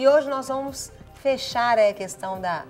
E hoje nós vamos fechar a questão da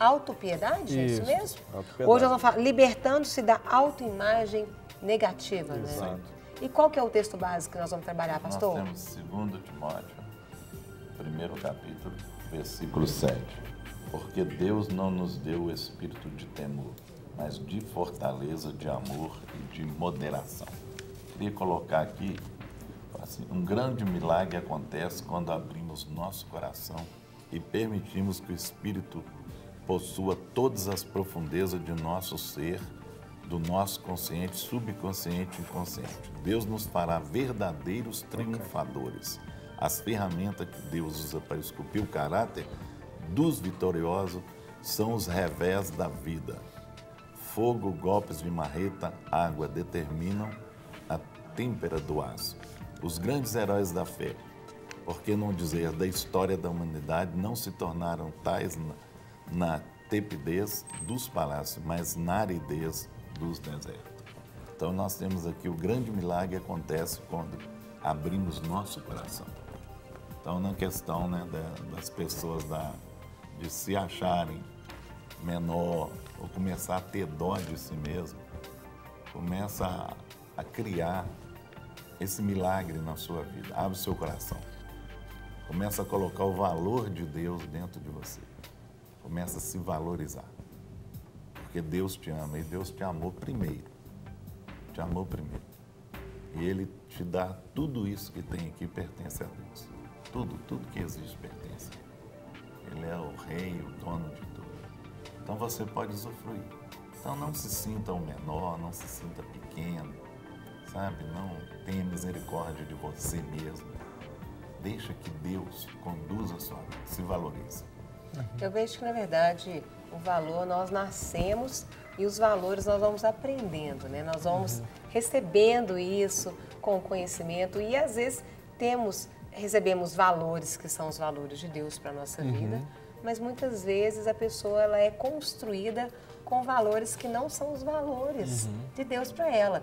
autopiedade, é isso mesmo? Hoje nós vamos falar libertando-se da autoimagem negativa, exato, né? E qual que é o texto básico que nós vamos trabalhar, pastor? Nós temos 2 Timóteo, primeiro capítulo, versículo 7. Porque Deus não nos deu o espírito de temor, mas de fortaleza, de amor e de moderação. Queria colocar aqui, assim, um grande milagre acontece quando abrimos nosso coração e permitimos que o Espírito possua todas as profundezas de nosso ser, do nosso consciente, subconsciente e inconsciente. Deus nos fará verdadeiros triunfadores. As ferramentas que Deus usa para esculpir o caráter dos vitoriosos são os revés da vida. Fogo, golpes de marreta, água determinam a têmpera do aço. Os grandes heróis da fé, por que não dizer da história da humanidade, não se tornaram tais na tepidez dos palácios, mas na aridez dos desertos. Então nós temos aqui o grande milagre que acontece quando abrimos nosso coração. Então na questão, né, das pessoas de se acharem menor ou começar a ter dó de si mesmo, começa a criar esse milagre na sua vida. Abre o seu coração, começa a colocar o valor de Deus dentro de você, começa a se valorizar, porque Deus te ama e Deus te amou primeiro, e Ele te dá tudo isso que tem aqui, pertence a Deus, tudo que existe pertence a Ele. Ele é o rei, o dono de tudo, então você pode usufruir. Então não se sinta o menor, não se sinta pequeno, sabe, não tenha misericórdia de você mesmo, deixa que Deus conduza a sua vida, se valorize. Eu vejo que, na verdade, o valor nós nascemos e os valores nós vamos aprendendo, né? Nós vamos recebendo isso com conhecimento e, às vezes, recebemos valores que são os valores de Deus para a nossa vida, mas muitas vezes a pessoa ela é construída com valores que não são os valores de Deus para ela.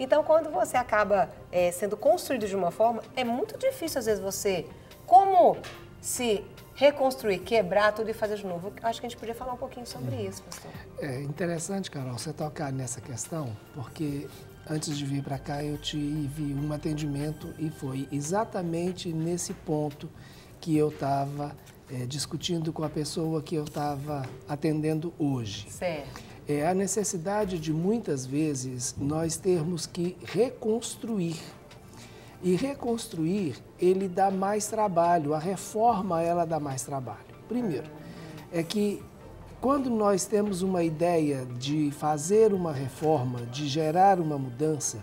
Então, quando você acaba sendo construído de uma forma, é muito difícil, às vezes, você como se reconstruir, quebrar tudo e fazer de novo. Acho que a gente podia falar um pouquinho sobre isso, pastor. É interessante, Carol, você tocar nessa questão, porque antes de vir para cá eu tive um atendimento e foi exatamente nesse ponto que eu estava discutindo com a pessoa que eu estava atendendo hoje. Certo. É a necessidade de, muitas vezes, nós termos que reconstruir. E reconstruir, ele dá mais trabalho, a reforma, ela dá mais trabalho. Primeiro, é que quando nós temos uma ideia de fazer uma reforma, de gerar uma mudança,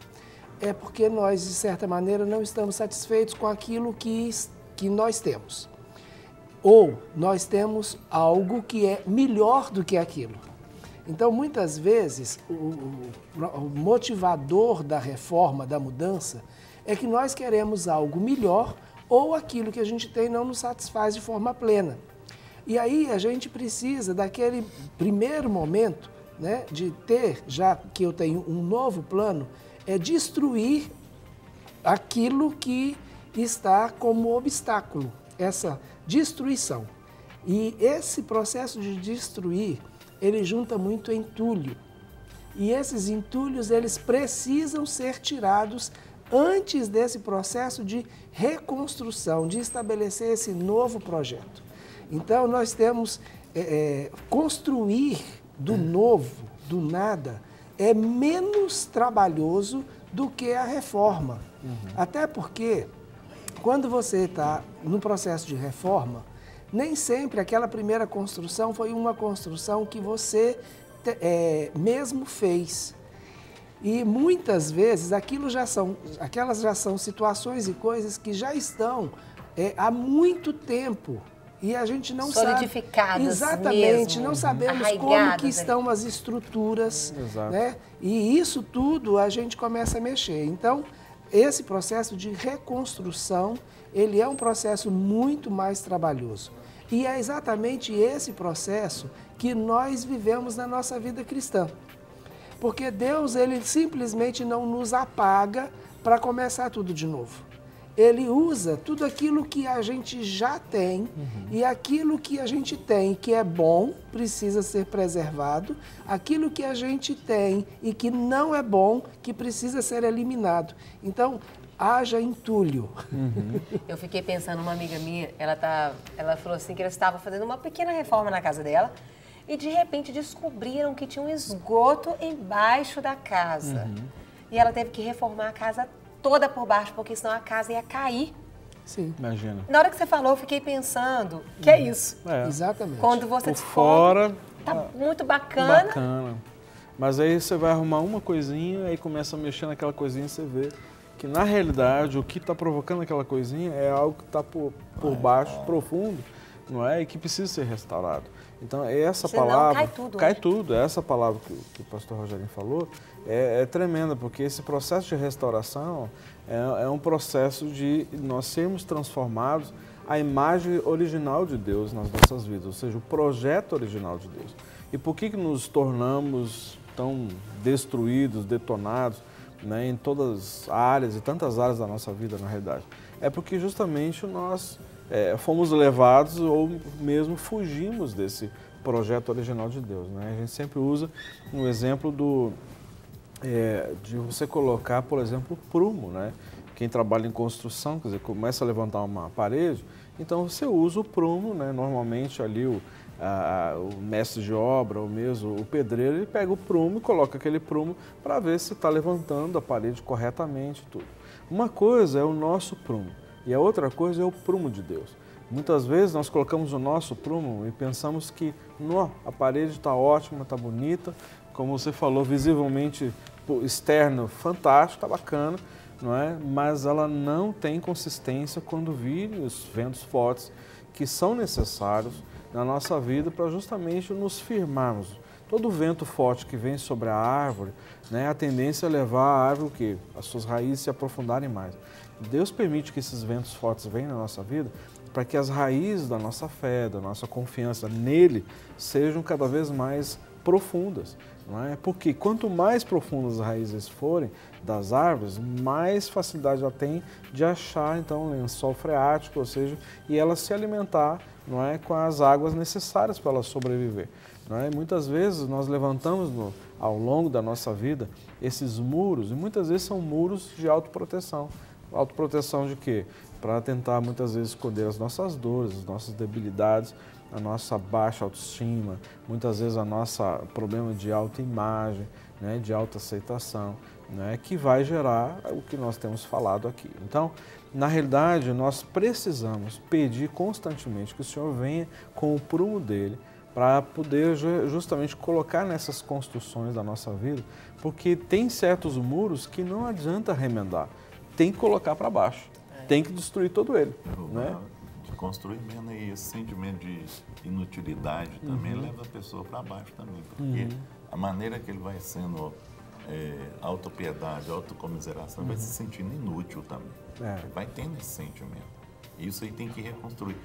é porque nós, de certa maneira, não estamos satisfeitos com aquilo que nós temos. Ou nós temos algo que é melhor do que aquilo. Então, muitas vezes, o motivador da reforma, da mudança, é que nós queremos algo melhor ou aquilo que a gente tem não nos satisfaz de forma plena. E aí a gente precisa daquele primeiro momento, né, de ter, já que eu tenho um novo plano, é destruir aquilo que está como obstáculo, essa destruição. E esse processo de destruir, ele junta muito entulho. E esses entulhos, eles precisam ser tirados antes desse processo de reconstrução, de estabelecer esse novo projeto. Então, nós temos construir do novo, do nada, é menos trabalhoso do que a reforma. Até porque, quando você está no processo de reforma, nem sempre aquela primeira construção foi uma construção que você mesmo fez. E muitas vezes aquelas já são situações e coisas que já estão há muito tempo e a gente não sabe. Solidificadas. Exatamente, mesmo, não sabemos como que estão as estruturas, né? E isso tudo a gente começa a mexer. Então, esse processo de reconstrução, ele é um processo muito mais trabalhoso. E é exatamente esse processo que nós vivemos na nossa vida cristã. Porque Deus, ele simplesmente não nos apaga para começar tudo de novo. ele usa tudo aquilo que a gente já tem, e aquilo que a gente tem que é bom precisa ser preservado, aquilo que a gente tem e que não é bom que precisa ser eliminado. Então, haja entulho. Eu fiquei pensando, uma amiga minha, ela falou assim que ela estava fazendo uma pequena reforma na casa dela e de repente descobriram que tinha um esgoto embaixo da casa. E ela teve que reformar a casa toda por baixo, porque senão a casa ia cair. Sim. Imagina. Na hora que você falou, eu fiquei pensando que é isso. É. Exatamente. Quando você fora, tá muito bacana. Bacana. Mas aí você vai arrumar uma coisinha, aí começa a mexer naquela coisinha e você vê que, na realidade, o que está provocando aquela coisinha é algo que está por baixo, profundo, não é? E que precisa ser restaurado. Então, essa palavra... Cai tudo. Cai tudo. Essa palavra que o pastor Rogerinho falou é tremenda, porque esse processo de restauração é um processo de nós sermos transformados à imagem original de Deus nas nossas vidas, ou seja, o projeto original de Deus. E por que nos tornamos tão destruídos, detonados, né, em todas as áreas e tantas áreas da nossa vida, na realidade? É porque justamente nós... fomos levados ou mesmo fugimos desse projeto original de Deus, né? A gente sempre usa um exemplo de você colocar, por exemplo, prumo, né? Quem trabalha em construção, quer dizer, começa a levantar uma parede, então você usa o prumo, né? Normalmente ali o mestre de obra ou mesmo o pedreiro, ele pega o prumo e coloca aquele prumo para ver se está levantando a parede corretamente e tudo. Uma coisa é o nosso prumo. E a outra coisa é o prumo de Deus. Muitas vezes nós colocamos o nosso prumo e pensamos que a parede está ótima, está bonita, como você falou, visivelmente externo, fantástico, está bacana, não é? Mas ela não tem consistência quando virem os ventos fortes que são necessários na nossa vida para justamente nos firmarmos. Todo vento forte que vem sobre a árvore, né, a tendência é levar a árvore o quê? As suas raízes se aprofundarem mais. Deus permite que esses ventos fortes venham na nossa vida para que as raízes da nossa fé, da nossa confiança nele sejam cada vez mais profundas, não é? Porque quanto mais profundas as raízes forem das árvores, mais facilidade ela tem de achar então um lençol freático, ou seja, e ela se alimentar, não é, com as águas necessárias para ela sobreviver. Não é? Muitas vezes nós levantamos ao longo da nossa vida esses muros, e muitas vezes são muros de autoproteção. Autoproteção de quê? Para tentar muitas vezes esconder as nossas dores, as nossas debilidades, a nossa baixa autoestima, muitas vezes a nossa problema de autoimagem, né, de autoaceitação, né, que vai gerar o que nós temos falado aqui. Então, na realidade, nós precisamos pedir constantemente que o Senhor venha com o prumo dele, para poder justamente colocar nessas construções da nossa vida, porque tem certos muros que não adianta remendar, tem que colocar para baixo, tem que destruir todo ele, né? Construir menos, e esse sentimento de inutilidade também leva a pessoa para baixo também, porque a maneira que ele vai sendo autopiedade, autocomiseração, vai se sentindo inútil também, vai tendo esse sentimento. Isso aí tem que reconstruir.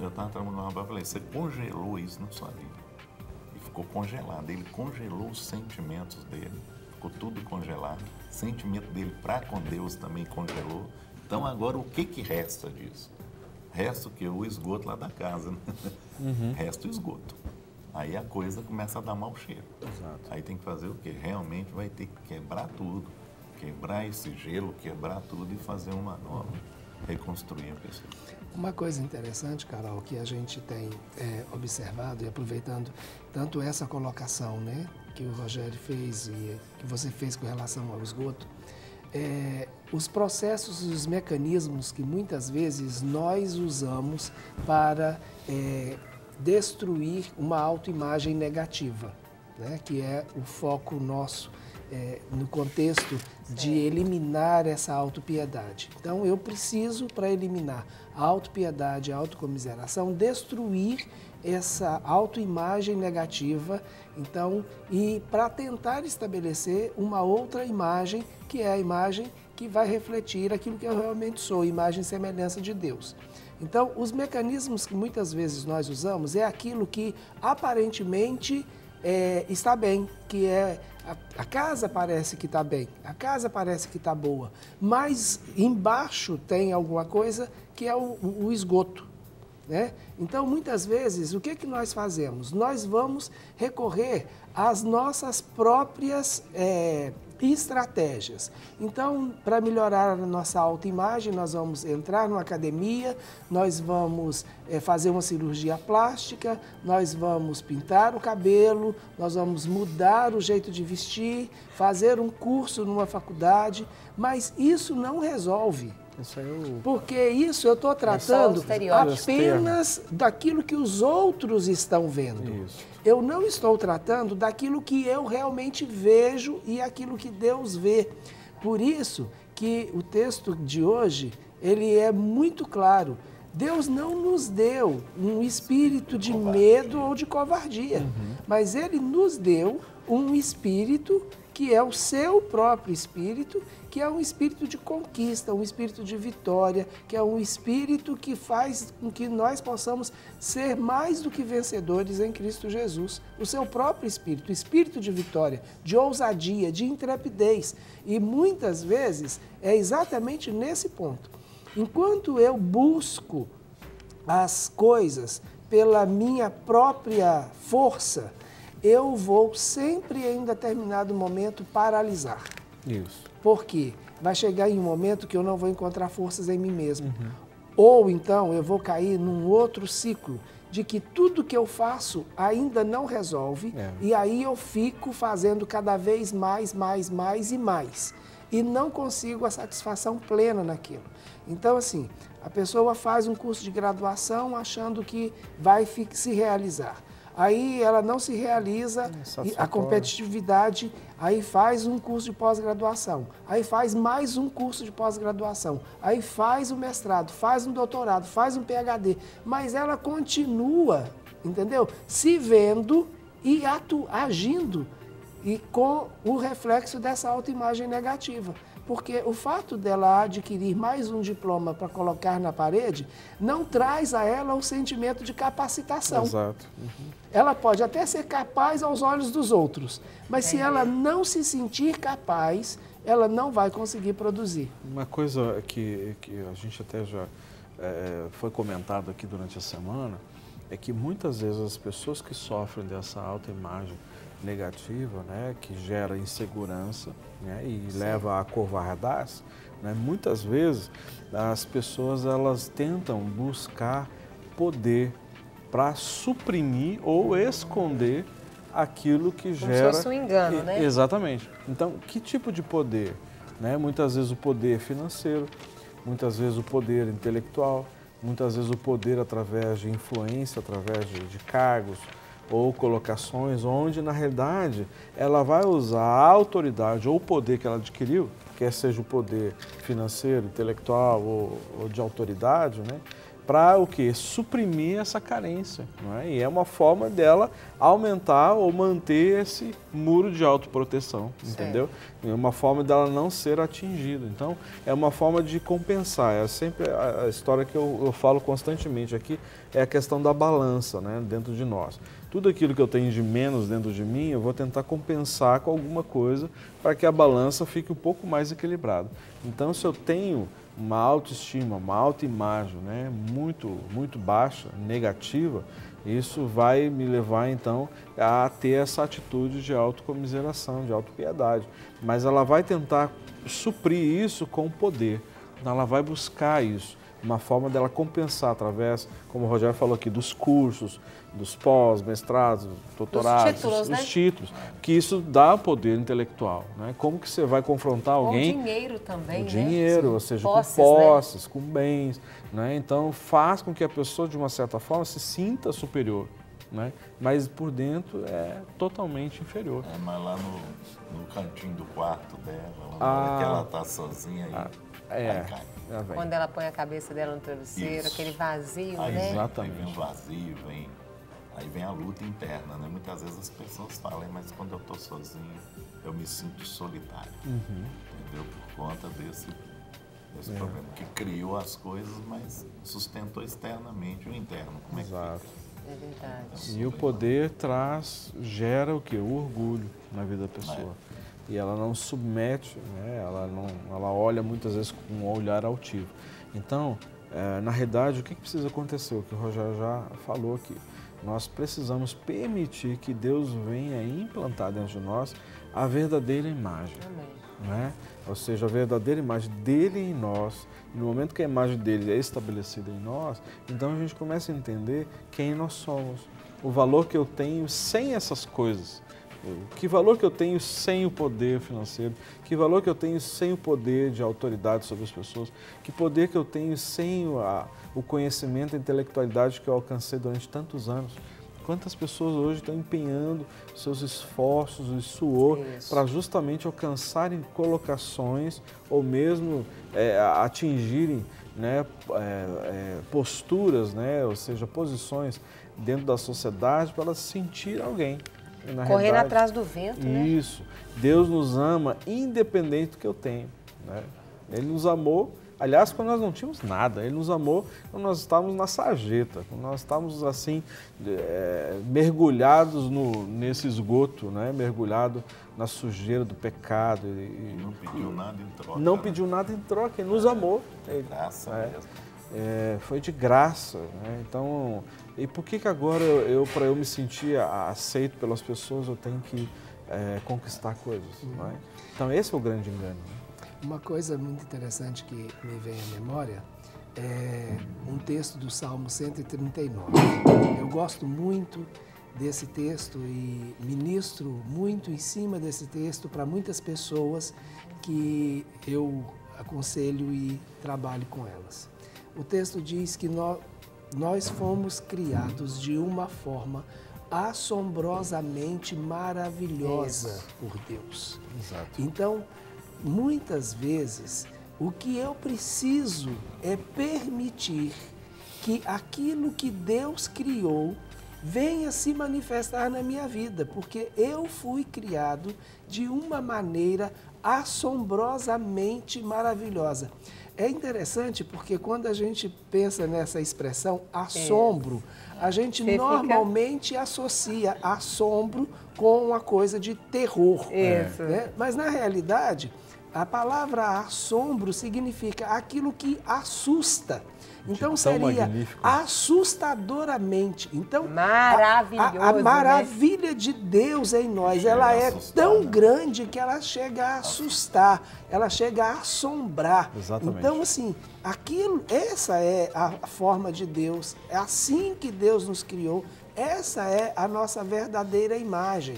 Eu estava trabalhando uma palavra, você congelou isso na sua vida. E ficou congelado. Ele congelou os sentimentos dele. Ficou tudo congelado. O sentimento dele para com Deus também congelou. Então, agora, o que que resta disso? Resta o quê? O esgoto lá da casa, né? Resta o esgoto. Aí a coisa começa a dar mau cheiro. Exato. Aí tem que fazer o quê? Realmente vai ter que quebrar tudo. Quebrar esse gelo, quebrar tudo e fazer uma nova. Reconstruir a pessoa. Uma coisa interessante, Carol, que a gente tem observado e aproveitando tanto essa colocação, né, que o Rogério fez e que você fez com relação ao esgoto, os processos e os mecanismos que muitas vezes nós usamos para destruir uma autoimagem negativa, né, que é o foco nosso no contexto de eliminar essa autopiedade. Então, eu preciso, para eliminar a autopiedade, a autocomiseração, destruir essa autoimagem negativa, então, e para tentar estabelecer uma outra imagem, que é a imagem que vai refletir aquilo que eu realmente sou, imagem e semelhança de Deus. Então, os mecanismos que muitas vezes nós usamos é aquilo que aparentemente está bem, que é a casa parece que está bem, a casa parece que está boa, mas embaixo tem alguma coisa que é o esgoto, né? Então, muitas vezes, o que que nós fazemos? Nós vamos recorrer às nossas próprias estratégias. Então, para melhorar a nossa autoimagem, nós vamos entrar numa academia, nós vamos fazer uma cirurgia plástica, nós vamos pintar o cabelo, nós vamos mudar o jeito de vestir, fazer um curso numa faculdade, mas isso não resolve. Isso eu... Porque isso eu estou tratando apenas daquilo que os outros estão vendo. Isso. Eu não estou tratando daquilo que eu realmente vejo e aquilo que Deus vê. Por isso que o texto de hoje, ele é muito claro. Deus não nos deu um espírito de medo ou de covardia, mas Ele nos deu um espírito que é o seu próprio espírito, que é um espírito de conquista, um espírito de vitória, que é um espírito que faz com que nós possamos ser mais do que vencedores em Cristo Jesus. O seu próprio espírito, espírito de vitória, de ousadia, de intrepidez. E muitas vezes é exatamente nesse ponto. Enquanto eu busco as coisas pela minha própria força, eu vou sempre, em determinado momento, paralisar. Isso. Por quê? Vai chegar em um momento que eu não vou encontrar forças em mim mesmo. Ou então eu vou cair num outro ciclo de que tudo que eu faço ainda não resolve e aí eu fico fazendo cada vez mais e não consigo a satisfação plena naquilo. Então, assim, a pessoa faz um curso de graduação achando que vai se realizar. Aí ela não se realiza, a competitividade, aí faz um curso de pós-graduação, aí faz mais um curso de pós-graduação, aí faz um mestrado, faz um doutorado, faz um PhD, mas ela continua, entendeu? Se vendo e agindo e com o reflexo dessa autoimagem negativa. Porque o fato dela adquirir mais um diploma para colocar na parede não traz a ela o sentimento de capacitação. Exato. Ela pode até ser capaz aos olhos dos outros, mas se ela não se sentir capaz, ela não vai conseguir produzir. Uma coisa que a gente até já foi comentado aqui durante a semana é que muitas vezes as pessoas que sofrem dessa autoimagem negativa, né, que gera insegurança, né, e leva a covardar-se, né, muitas vezes as pessoas elas tentam buscar poder para suprimir ou esconder aquilo que gera... Como se fosse um engano, né? Exatamente. Então, que tipo de poder? Né? Muitas vezes o poder financeiro, muitas vezes o poder intelectual, muitas vezes o poder através de influência, através de cargos, ou colocações onde, na realidade, ela vai usar a autoridade ou o poder que ela adquiriu, quer seja o poder financeiro, intelectual ou de autoridade, né, para o quê? Suprimir essa carência, não é? E é uma forma dela aumentar ou manter esse muro de autoproteção, entendeu? É uma forma dela não ser atingida. Então, é uma forma de compensar. É sempre a história que eu falo constantemente aqui, é a questão da balança, né, dentro de nós. Tudo aquilo que eu tenho de menos dentro de mim, eu vou tentar compensar com alguma coisa para que a balança fique um pouco mais equilibrada. Então, se eu tenho uma autoestima, uma autoimagem, né, muito baixa, negativa, isso vai me levar, então, a ter essa atitude de autocomiseração, de autopiedade. Mas ela vai tentar suprir isso com poder, então ela vai buscar isso. Uma forma dela compensar através, como o Rogério falou aqui, dos cursos, dos pós, mestrados, doutorados, os títulos, que isso dá poder intelectual, né? Como que você vai confrontar alguém? Com dinheiro também, né? Dinheiro, ou seja, posses, com posses, né? Com bens, né? Então faz com que a pessoa, de uma certa forma, se sinta superior, né? Mas por dentro é totalmente inferior. É, mas lá no cantinho do quarto dela, lá que ela tá sozinha aí. Quando ela põe a cabeça dela no travesseiro, aquele vazio, aí, né? Exatamente. Aí vem o vazio, aí vem a luta interna, né? Muitas vezes as pessoas falam, mas quando eu estou sozinho, eu me sinto solitário, entendeu? Por conta desse problema, que criou as coisas, mas sustentou externamente o interno. Como é que fica? E o poder traz, gera o que? O orgulho na vida da pessoa. E ela não submete, né? ela olha muitas vezes com um olhar altivo. Então, na realidade, o que precisa acontecer? O que o Rogério já falou aqui. Nós precisamos permitir que Deus venha implantar dentro de nós a verdadeira imagem. Amém. Né? Ou seja, a verdadeira imagem dele em nós. E no momento que a imagem dele é estabelecida em nós, então a gente começa a entender quem nós somos. O valor que eu tenho sem essas coisas. Que valor que eu tenho sem o poder financeiro? Que valor que eu tenho sem o poder de autoridade sobre as pessoas? Que poder que eu tenho sem o conhecimento, a intelectualidade que eu alcancei durante tantos anos? Quantas pessoas hoje estão empenhando seus esforços e suor para justamente alcançarem colocações ou mesmo atingirem, né, posturas, né, ou seja, posições dentro da sociedade para elas sentir alguém. Correr atrás do vento, né? Isso. Deus nos ama independente do que eu tenho, né? Ele nos amou, aliás, quando nós não tínhamos nada. Ele nos amou quando nós estávamos na sarjeta, quando nós estávamos assim, mergulhados nesse esgoto, né? Mergulhado na sujeira do pecado. Não pediu nada em troca. Não pediu nada em troca, ele nos amou. De graça mesmo. Foi de graça, né? Então, e por que agora, para eu me sentir aceito pelas pessoas, eu tenho que conquistar coisas? Não é? Então, esse é o grande engano. Uma coisa muito interessante que me vem à memória é um texto do Salmo 139. Eu gosto muito desse texto e ministro muito em cima desse texto para muitas pessoas que eu aconselho e trabalho com elas. O texto diz que nós fomos criados de uma forma assombrosamente maravilhosa por Deus. Exato. Então, muitas vezes, o que eu preciso é permitir que aquilo que Deus criou venha se manifestar na minha vida, porque eu fui criado de uma maneira assombrosamente maravilhosa. É interessante porque quando a gente pensa nessa expressão assombro, a gente normalmente associa assombro com uma coisa de terror. Isso. Né? Mas na realidade, a palavra assombro significa aquilo que assusta. Então seria magnífico. Assustadoramente. Então, a maravilha, né, de Deus em nós, ela é tão grande que ela chega a assustar, ela chega a assombrar. Exatamente. Então, assim, essa é a forma de Deus, é assim que Deus nos criou, essa é a nossa verdadeira imagem.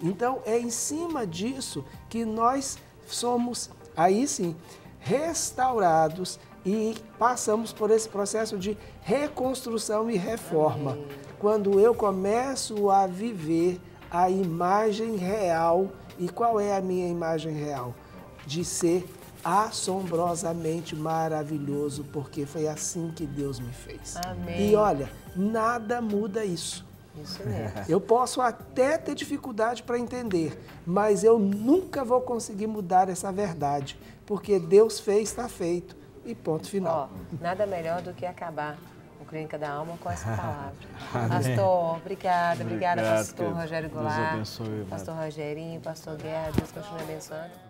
Então, é em cima disso que nós somos, aí sim, restaurados e passamos por esse processo de reconstrução e reforma. Amém. Quando eu começo a viver a imagem real, e qual é a minha imagem real? De ser assombrosamente maravilhoso, porque foi assim que Deus me fez. Amém. E olha, nada muda isso. Isso mesmo. Eu posso até ter dificuldade para entender, mas eu nunca vou conseguir mudar essa verdade, porque Deus fez, está feito. E ponto final. Ó, nada melhor do que acabar o Clínica da Alma com essa palavra. Pastor, obrigada, obrigada, pastor Rogério Goulart, pastor Rogerinho, pastor Guerra, Deus continue abençoando.